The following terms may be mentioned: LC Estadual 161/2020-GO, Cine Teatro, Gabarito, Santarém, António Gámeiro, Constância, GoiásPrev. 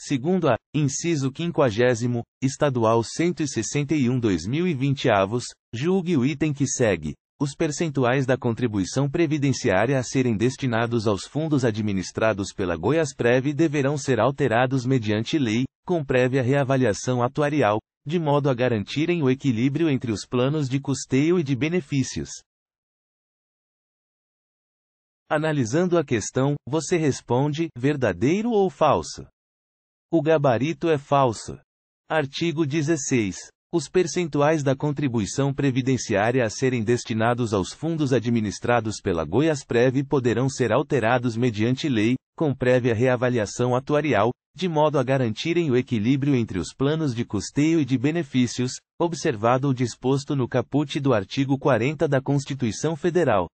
Segundo a, inciso 50º, Estadual 161/2020 avos, julgue o item que segue. Os percentuais da contribuição previdenciária a serem destinados aos fundos administrados pela GoiásPrev deverão ser alterados mediante lei, com prévia reavaliação atuarial, de modo a garantirem o equilíbrio entre os planos de custeio e de benefícios. Analisando a questão, você responde: verdadeiro ou falso? O gabarito é falso. Artigo 16. Os percentuais da contribuição previdenciária a serem destinados aos fundos administrados pela GoiásPrev poderão ser alterados mediante lei, com prévia reavaliação atuarial, de modo a garantirem o equilíbrio entre os planos de custeio e de benefícios, observado o disposto no caput do artigo 40 da Constituição Federal.